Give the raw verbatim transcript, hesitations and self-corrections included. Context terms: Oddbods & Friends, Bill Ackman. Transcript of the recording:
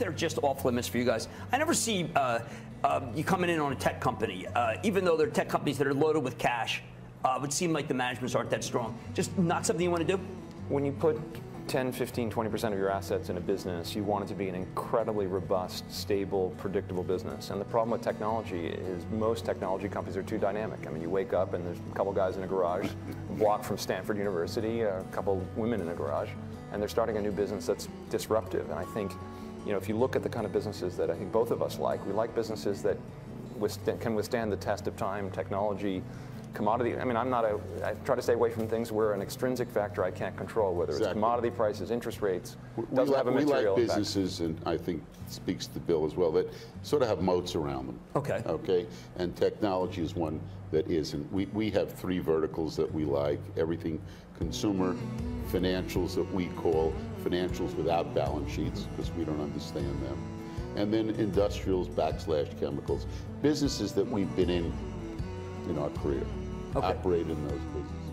areas that are just off limits for you guys. I never see uh, uh, you coming in on a tech company, uh, even though they're tech companies that are loaded with cash. Uh, it would seem like the managements aren't that strong. Just not something you want to do? When you put ten, fifteen, twenty percent of your assets in a business, you want it to be an incredibly robust, stable, predictable business. And the problem with technology is most technology companies are too dynamic. I mean, you wake up and there's a couple guys in a garage, a block from Stanford University, a couple women in a garage, and they're starting a new business that's disruptive. And I think, you know, if you look at the kind of businesses that I think both of us like, we like businesses that withstand, can withstand the test of time, technology, commodity. I mean, I'm not a, I try to stay away from things where an extrinsic factor I can't control, whether exactly. it's commodity prices, interest rates, we doesn't like, have a material We like businesses, effect. And I think speaks to Bill as well, that sort of have moats around them. Okay. Okay, and technology is one that isn't. We, we have three verticals that we like, everything consumer, financials that we call financials without balance sheets, because we don't understand them, and then industrials backslash chemicals, businesses that we've been in in our career. Okay. Operate in those businesses.